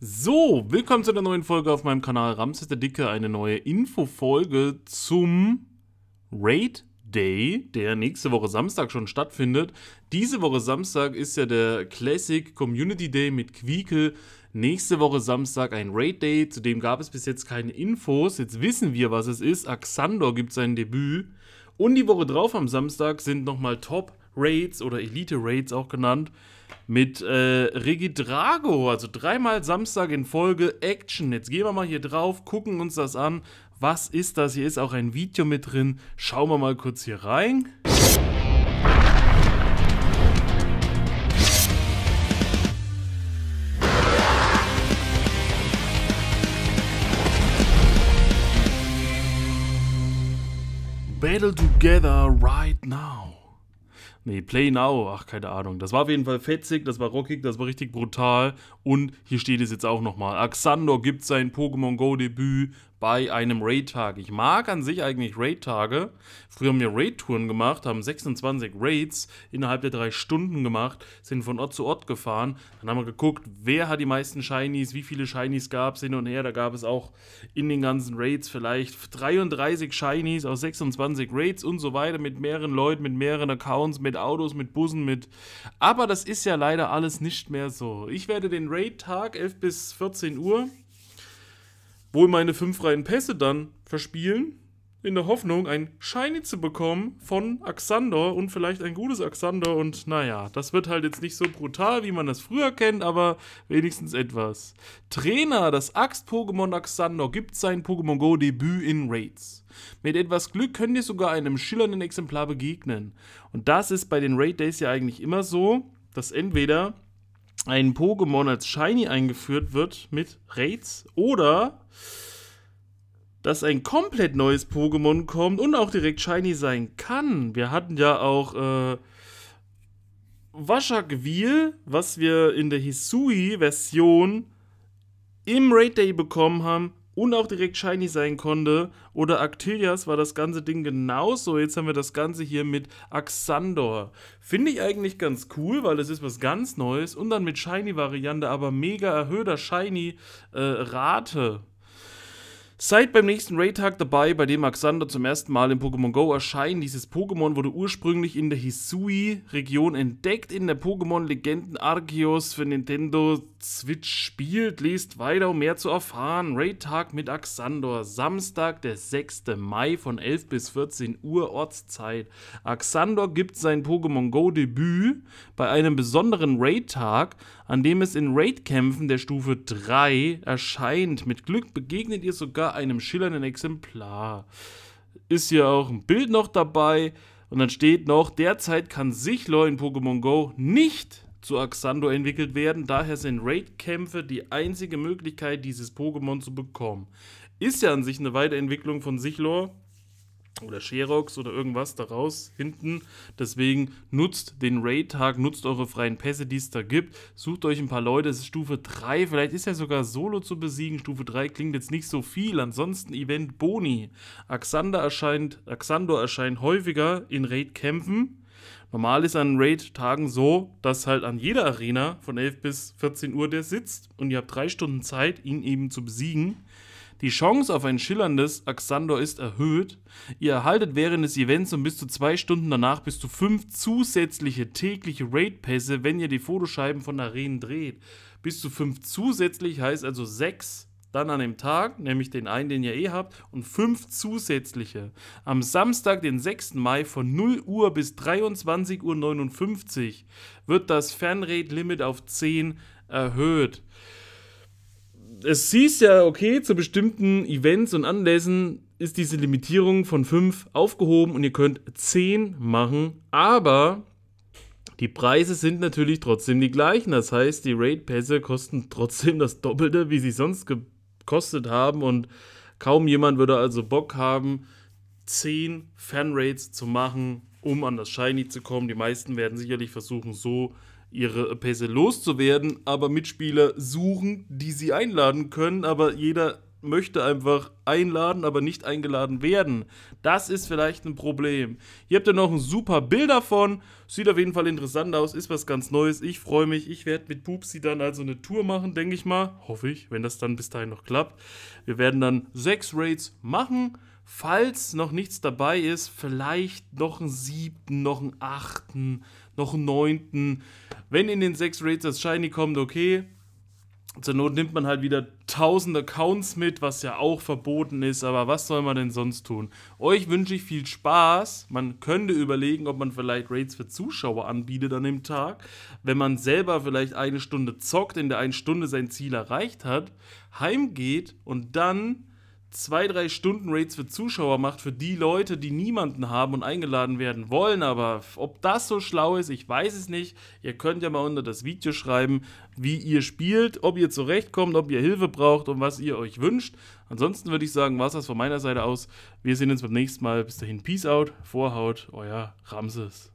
So, willkommen zu einer neuen Folge auf meinem Kanal Ramses der Dicke, eine neue Infofolge zum Raid Day, der nächste Woche Samstag schon stattfindet. Diese Woche Samstag ist ja der Classic Community Day mit Quiekel. Nächste Woche Samstag ein Raid Day, zu dem gab es bis jetzt keine Infos. Jetzt wissen wir, was es ist. Axantor gibt sein Debüt. Und die Woche drauf am Samstag sind nochmal Top Raids oder Elite Raids auch genannt. Mit Regidrago, also dreimal Samstag in Folge Action. Jetzt gehen wir mal hier drauf, gucken uns das an. Was ist das? Hier ist auch ein Video mit drin. Schauen wir mal kurz hier rein. Battle together right now. Nee, Play Now, ach, keine Ahnung. Das war auf jeden Fall fetzig, das war rockig, das war richtig brutal. Und hier steht es jetzt auch nochmal. Axantor gibt sein Pokémon GO Debüt bei einem Raid-Tag. Ich mag an sich eigentlich Raid-Tage. Früher haben wir Raid-Touren gemacht, haben 26 Raids innerhalb der 3 Stunden gemacht, sind von Ort zu Ort gefahren. Dann haben wir geguckt, wer hat die meisten Shinies, wie viele Shinies gab es hin und her. Da gab es auch in den ganzen Raids vielleicht 33 Shinies aus 26 Raids und so weiter, mit mehreren Leuten, mit mehreren Accounts, mit Autos, mit Bussen, mit... Aber das ist ja leider alles nicht mehr so. Ich werde den Raid-Tag 11 bis 14 Uhr wohl meine 5 freien Pässe dann verspielen, in der Hoffnung, ein Shiny zu bekommen von Axantor und vielleicht ein gutes Axantor. Und naja, das wird halt jetzt nicht so brutal, wie man das früher kennt, aber wenigstens etwas. Trainer, das Axt-Pokémon Axantor gibt sein Pokémon GO Debüt in Raids. Mit etwas Glück könnt ihr sogar einem schillernden Exemplar begegnen. Und das ist bei den Raid Days ja eigentlich immer so, dass entweder ein Pokémon als Shiny eingeführt wird mit Raids oder dass ein komplett neues Pokémon kommt und auch direkt Shiny sein kann. Wir hatten ja auch Waschakwil, was wir in der Hisui-Version im Raid Day bekommen haben und auch direkt Shiny sein konnte. Oder Actilias war das ganze Ding genauso. Jetzt haben wir das Ganze hier mit Axantor. Finde ich eigentlich ganz cool, weil es ist was ganz Neues. Und dann mit Shiny-Variante, aber mega erhöhter Shiny-Rate. Seid beim nächsten Raid-Tag dabei, bei dem Axantor zum ersten Mal im Pokémon GO erscheint. Dieses Pokémon wurde ursprünglich in der Hisui-Region entdeckt, in der Pokémon-Legenden Arceus für Nintendo Switch spielt. Lest weiter, um mehr zu erfahren. Raid-Tag mit Axantor, Samstag, der 6. Mai von 11 bis 14 Uhr Ortszeit. Axantor gibt sein Pokémon GO Debüt bei einem besonderen Raid-Tag, an dem es in Raid-Kämpfen der Stufe 3 erscheint. Mit Glück begegnet ihr sogar einem schillernden Exemplar. Ist hier auch ein Bild noch dabei und dann steht noch, derzeit kann Sichlor in Pokémon GO nicht zu Axantor entwickelt werden, daher sind Raid-Kämpfe die einzige Möglichkeit, dieses Pokémon zu bekommen. Ist ja an sich eine Weiterentwicklung von Sichlor oder Sherox oder irgendwas daraus hinten. Deswegen nutzt den Raid-Tag, nutzt eure freien Pässe, die es da gibt. Sucht euch ein paar Leute, es ist Stufe 3, vielleicht ist ja sogar Solo zu besiegen. Stufe 3 klingt jetzt nicht so viel, ansonsten Event Boni. Axantor erscheint häufiger in Raid-Kämpfen. Normal ist an Raid-Tagen so, dass halt an jeder Arena von 11 bis 14 Uhr der sitzt und ihr habt 3 Stunden Zeit, ihn eben zu besiegen. Die Chance auf ein schillerndes Axantor ist erhöht. Ihr erhaltet während des Events und bis zu 2 Stunden danach bis zu 5 zusätzliche tägliche Raid-Pässe, wenn ihr die Fotoscheiben von Arenen dreht. Bis zu 5 zusätzlich heißt also 6 dann an dem Tag, nämlich den einen, den ihr eh habt, und 5 zusätzliche. Am Samstag, den 6. Mai von 0 Uhr bis 23:59 Uhr wird das Fernraid-Limit auf 10 erhöht. Es hieß ja, okay, zu bestimmten Events und Anlässen ist diese Limitierung von 5 aufgehoben und ihr könnt 10 machen, aber die Preise sind natürlich trotzdem die gleichen. Das heißt, die Raid-Pässe kosten trotzdem das Doppelte, wie sie sonst gekostet haben, und kaum jemand würde also Bock haben, 10 Fan-Raids zu machen, um an das Shiny zu kommen. Die meisten werden sicherlich versuchen, so ihre Pässe loszuwerden, aber Mitspieler suchen, die sie einladen können, aber jeder möchte einfach einladen, aber nicht eingeladen werden. Das ist vielleicht ein Problem. Hier habt ihr noch ein super Bild davon. Sieht auf jeden Fall interessant aus, ist was ganz Neues. Ich freue mich. Ich werde mit Pupsi dann also eine Tour machen, denke ich mal. Hoffe ich, wenn das dann bis dahin noch klappt. Wir werden dann 6 Raids machen. Falls noch nichts dabei ist, vielleicht noch einen 7., noch einen 8., noch einen 9. Wenn in den 6 Raids das Shiny kommt, okay. Zur Not nimmt man halt wieder 1000 Accounts mit, was ja auch verboten ist, aber was soll man denn sonst tun? Euch wünsche ich viel Spaß. Man könnte überlegen, ob man vielleicht Raids für Zuschauer anbietet an dem Tag. Wenn man selber vielleicht 1 Stunde zockt, in der 1 Stunde sein Ziel erreicht hat, heimgeht und dann 2-3 Stunden Raids für Zuschauer macht, für die Leute, die niemanden haben und eingeladen werden wollen, aber ob das so schlau ist, ich weiß es nicht. Ihr könnt ja mal unter das Video schreiben, wie ihr spielt, ob ihr zurechtkommt, ob ihr Hilfe braucht und was ihr euch wünscht. Ansonsten würde ich sagen, war es das von meiner Seite aus. Wir sehen uns beim nächsten Mal. Bis dahin, Peace out, Vorhaut, euer Ramses.